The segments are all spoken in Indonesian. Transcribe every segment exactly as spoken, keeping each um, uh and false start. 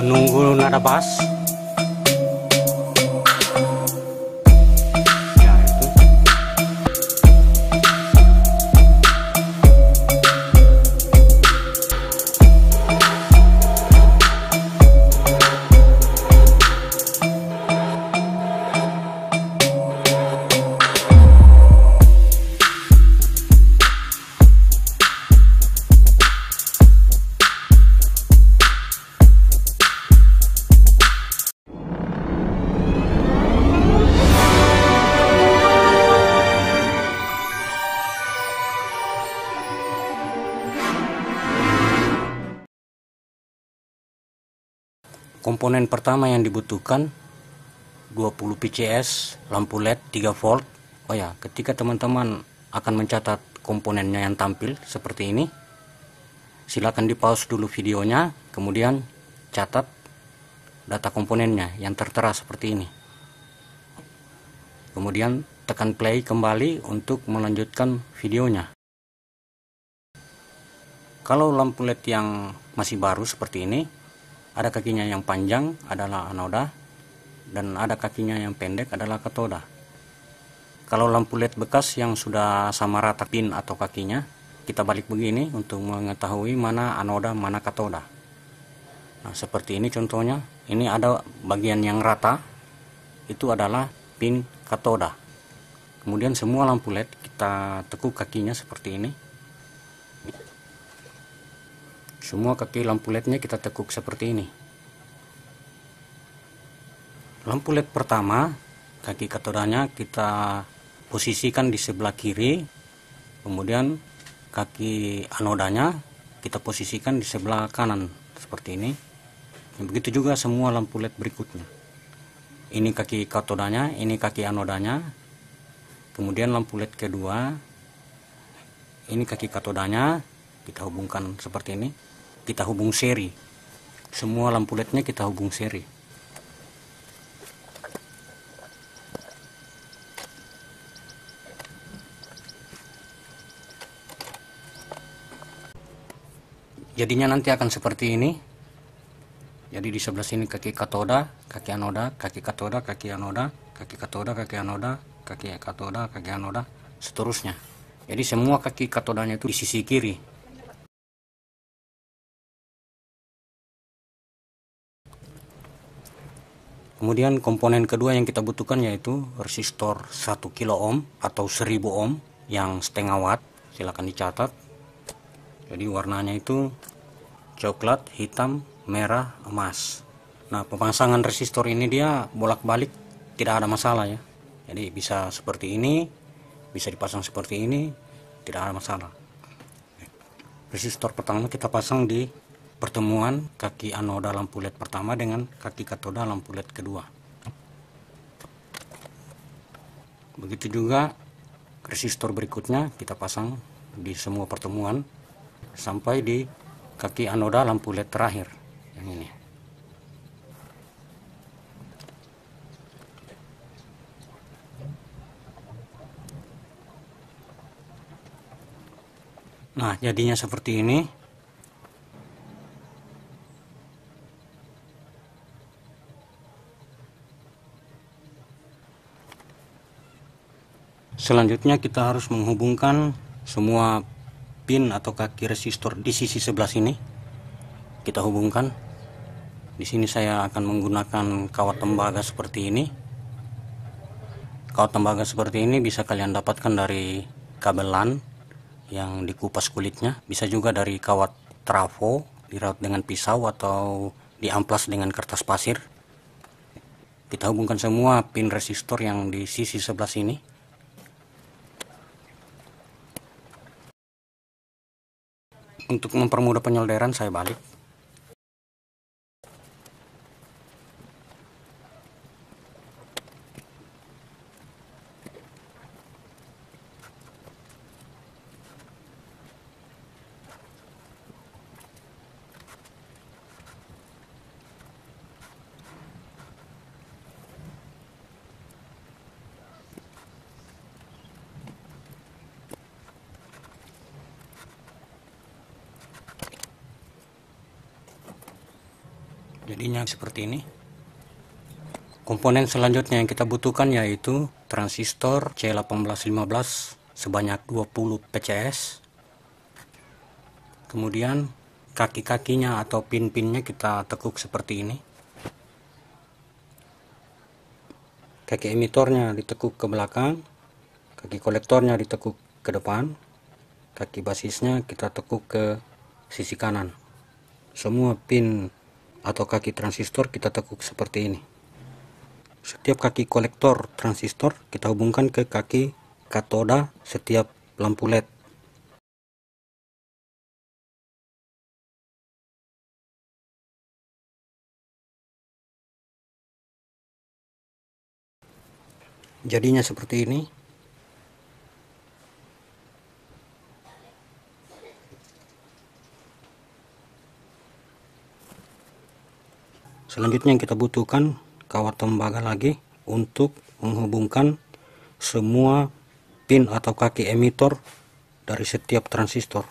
menunggu nada bass. Ya, itu. Komponen pertama yang dibutuhkan dua puluh P C S, lampu L E D tiga volt. Oh ya, ketika teman-teman akan mencatat komponennya yang tampil seperti ini, silakan di pause dulu videonya, kemudian catat data komponennya yang tertera seperti ini. Kemudian tekan play kembali untuk melanjutkan videonya. Kalau lampu L E D yang masih baru seperti ini, ada kakinya yang panjang adalah anoda dan ada kakinya yang pendek adalah katoda. Kalau lampu L E D bekas yang sudah sama rata pin atau kakinya, kita balik begini untuk mengetahui mana anoda mana katoda. Nah, seperti ini contohnya. Ini ada bagian yang rata, itu adalah pin katoda. Kemudian semua lampu L E D kita tekuk kakinya seperti ini. Semua kaki lampu L E D-nya kita tekuk seperti ini. Lampu L E D pertama, kaki katodanya kita posisikan di sebelah kiri, kemudian kaki anodanya kita posisikan di sebelah kanan seperti ini. Begitu juga semua lampu L E D berikutnya. Ini kaki katodanya, ini kaki anodanya. Kemudian lampu L E D kedua, ini kaki katodanya kita hubungkan seperti ini. Kita hubung seri, semua lampu L E D-nya kita hubung seri. Jadinya nanti akan seperti ini. Jadi di sebelah sini kaki katoda, kaki anoda, kaki katoda, kaki anoda, kaki katoda, kaki anoda, kaki katoda, kaki anoda, seterusnya. Jadi semua kaki katodanya itu di sisi kiri. Kemudian komponen kedua yang kita butuhkan yaitu resistor satu kilo ohm atau seribu ohm yang setengah watt. Silahkan dicatat. Jadi warnanya itu coklat, hitam, merah, emas. Nah, pemasangan resistor ini dia bolak-balik tidak ada masalah ya. Jadi bisa seperti ini, bisa dipasang seperti ini, tidak ada masalah. Resistor pertama kita pasang di pertemuan kaki anoda lampu L E D pertama dengan kaki katoda lampu L E D kedua. Begitu juga resistor berikutnya kita pasang di semua pertemuan sampai di kaki anoda lampu L E D terakhir yang ini. Nah, jadinya seperti ini. Selanjutnya kita harus menghubungkan semua pin atau kaki resistor di sisi sebelah sini. Kita hubungkan. Di sini saya akan menggunakan kawat tembaga seperti ini. Kawat tembaga seperti ini bisa kalian dapatkan dari kabel LAN yang dikupas kulitnya. Bisa juga dari kawat trafo diraut dengan pisau atau diamplas dengan kertas pasir. Kita hubungkan semua pin resistor yang di sisi sebelah sini. Untuk mempermudah penyolderan, saya balik. jadinya seperti ini. Komponen selanjutnya yang kita butuhkan yaitu transistor C delapan belas lima belas sebanyak dua puluh P C S. Kemudian kaki-kakinya atau pin-pinnya kita tekuk seperti ini. Kaki emitornya ditekuk ke belakang, kaki kolektornya ditekuk ke depan, kaki basisnya kita tekuk ke sisi kanan. Semua pin atau kaki transistor kita tekuk seperti ini. Setiap kaki kolektor transistor kita hubungkan ke kaki katoda setiap lampu L E D. Jadinya seperti ini. Selanjutnya yang kita butuhkan kawat tembaga lagi untuk menghubungkan semua pin atau kaki emitor dari setiap transistor.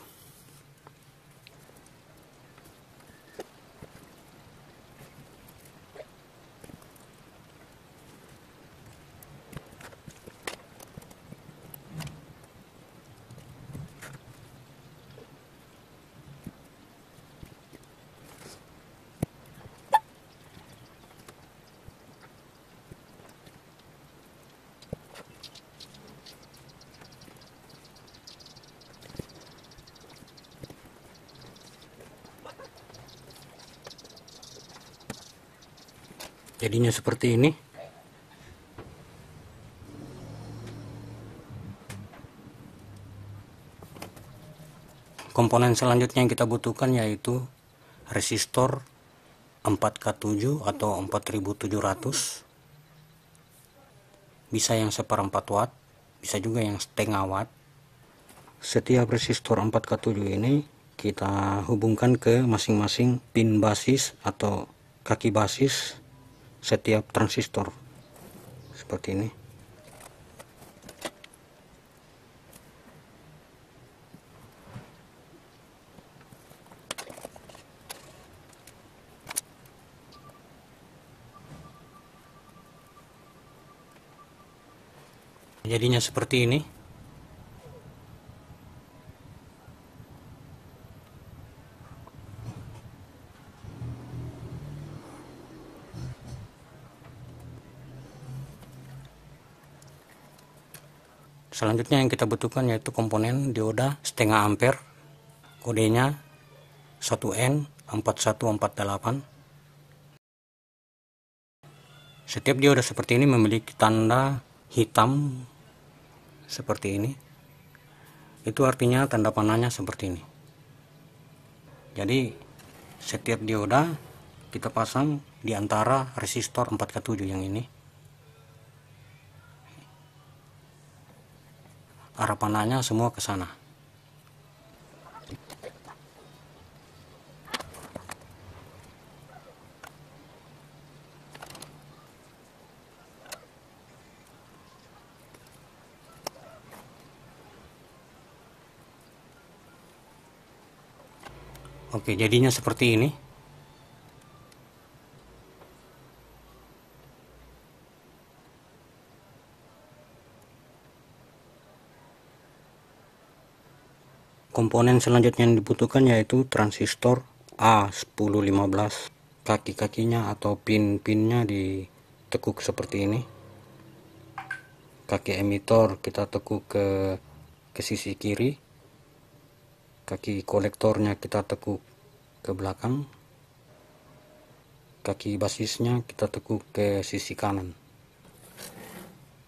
Jadinya seperti ini. Komponen selanjutnya yang kita butuhkan yaitu resistor empat K tujuh atau empat ribu tujuh ratus. Bisa yang seperempat watt, bisa juga yang setengah watt. Setiap resistor empat K tujuh ini kita hubungkan ke masing-masing pin basis atau kaki basis setiap transistor seperti ini. Jadinya seperti ini. Selanjutnya yang kita butuhkan yaitu komponen dioda setengah ampere, kodenya satu N empat satu empat delapan. Setiap dioda seperti ini memiliki tanda hitam seperti ini. Itu artinya tanda panahnya seperti ini. Jadi setiap dioda kita pasang di antara resistor empat K tujuh yang ini. Arah panahnya semua ke sana. Oke, jadinya seperti ini. Komponen selanjutnya yang dibutuhkan yaitu transistor A sepuluh lima belas. Kaki-kakinya atau pin-pinnya ditekuk seperti ini. Kaki emitor kita tekuk ke, ke sisi kiri. Kaki kolektornya kita tekuk ke belakang. Kaki basisnya kita tekuk ke sisi kanan.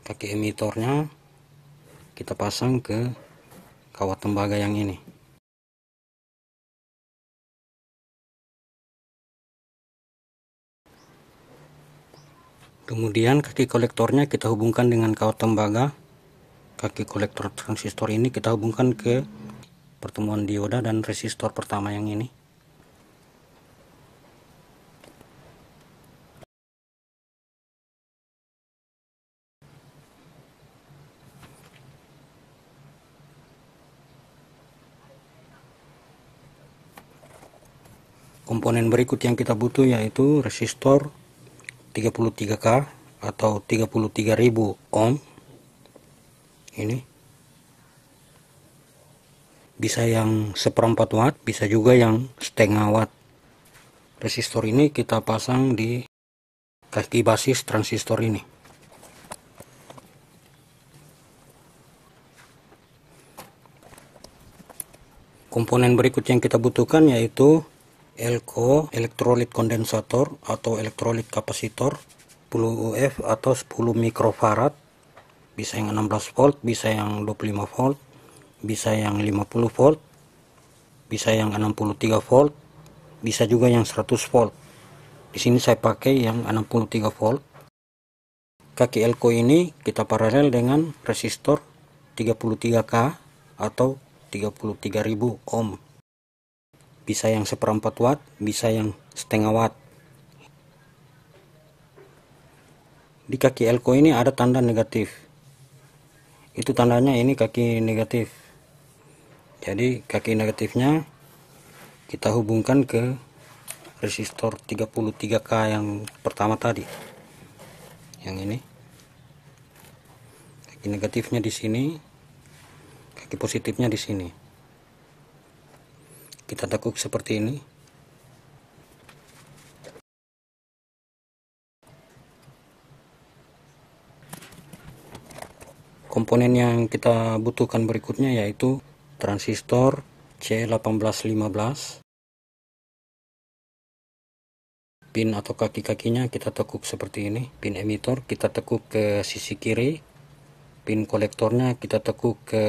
Kaki emitornya kita pasang ke kawat tembaga yang ini. Kemudian kaki kolektornya kita hubungkan dengan kawat tembaga. Kaki kolektor transistor ini kita hubungkan ke pertemuan dioda dan resistor pertama yang ini. Komponen berikut yang kita butuh yaitu resistor tiga puluh tiga K atau tiga puluh tiga ribu ohm. Ini bisa yang seperempat watt, bisa juga yang setengah watt. Resistor ini kita pasang di kaki basis transistor ini. Komponen berikut yang kita butuhkan yaitu elko, elektrolit kondensator atau elektrolit kapasitor, sepuluh U F atau sepuluh mikrofarad, bisa yang enam belas volt, bisa yang dua puluh lima volt, bisa yang lima puluh volt, bisa yang enam puluh tiga volt, bisa juga yang seratus volt. Di sini saya pakai yang enam puluh tiga volt. Kaki elko ini kita paralel dengan resistor tiga puluh tiga K atau tiga puluh tiga ribu ohm. Bisa yang seperempat watt, bisa yang setengah watt. Di kaki elko ini ada tanda negatif. Itu tandanya ini kaki negatif. Jadi kaki negatifnya kita hubungkan ke resistor tiga puluh tiga K yang pertama tadi. Yang ini. Kaki negatifnya di sini. Kaki positifnya di sini. Kita tekuk seperti ini. Komponen yang kita butuhkan berikutnya yaitu transistor C satu delapan satu lima. Pin atau kaki-kakinya kita tekuk seperti ini. Pin emitor kita tekuk ke sisi kiri. Pin kolektornya kita tekuk ke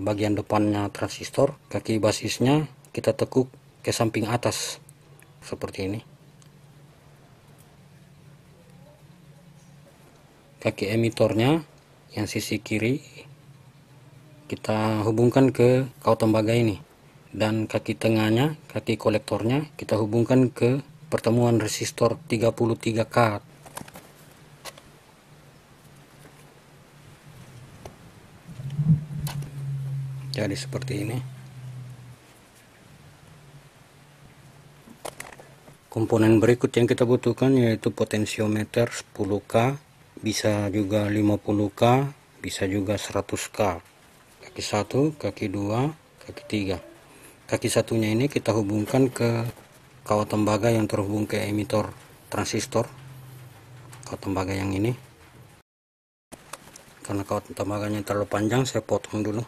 bagian depannya transistor. Kaki basisnya kita tekuk ke samping atas seperti ini. Kaki emitornya yang sisi kiri kita hubungkan ke kaut tembaga ini, dan kaki tengahnya, kaki kolektornya kita hubungkan ke pertemuan resistor tiga puluh tiga K. Jadi seperti ini. Komponen berikut yang kita butuhkan yaitu potensiometer sepuluh K, bisa juga lima puluh K, bisa juga seratus K. Kaki satu, kaki dua, kaki tiga. Kaki satunya ini kita hubungkan ke kaut tembaga yang terhubung ke emitor transistor. Kaut tembaga yang ini. Karena kaut tembaganya terlalu panjang, saya potong dulu.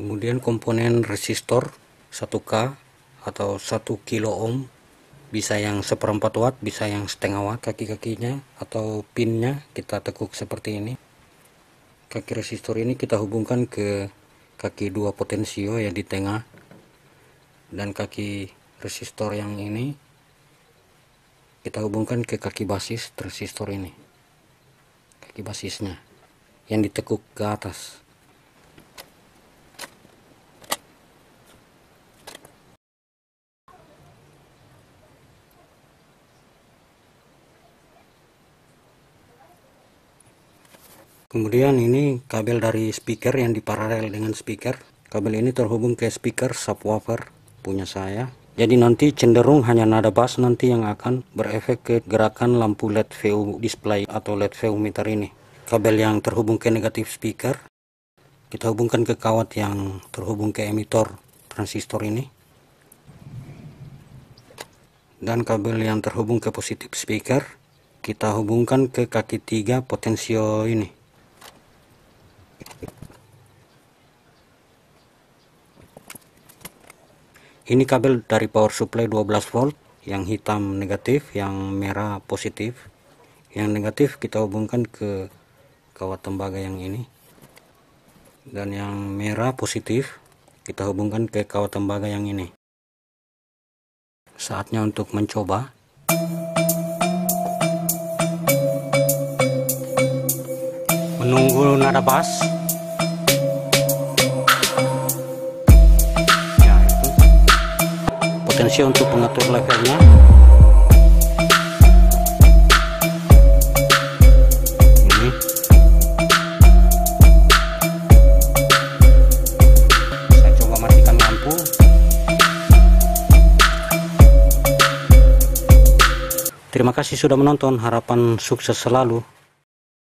Kemudian komponen resistor satu K atau satu kilo ohm, bisa yang seperempat watt, bisa yang setengah watt. Kaki-kakinya atau pinnya kita tekuk seperti ini. Kaki resistor ini kita hubungkan ke kaki dua potensio yang di tengah, dan kaki resistor yang ini kita hubungkan ke kaki basis transistor ini. Kaki basisnya yang ditekuk ke atas. Kemudian ini kabel dari speaker yang diparalel dengan speaker. Kabel ini terhubung ke speaker subwoofer punya saya. Jadi nanti cenderung hanya nada bass nanti yang akan berefek ke gerakan lampu L E D V U display atau L E D V U meter ini. Kabel yang terhubung ke negatif speaker kita hubungkan ke kawat yang terhubung ke emitor transistor ini. Dan kabel yang terhubung ke positif speaker kita hubungkan ke kaki tiga potensio ini. Ini kabel dari power supply dua belas volt, yang hitam negatif, yang merah positif. Yang negatif kita hubungkan ke kawat tembaga yang ini, dan yang merah positif kita hubungkan ke kawat tembaga yang ini. Saatnya untuk mencoba. Menunggu nada bass. manusia untuk mengatur levelnya. Ini. Saya coba matikan lampu. Terima kasih sudah menonton. Harapan sukses selalu.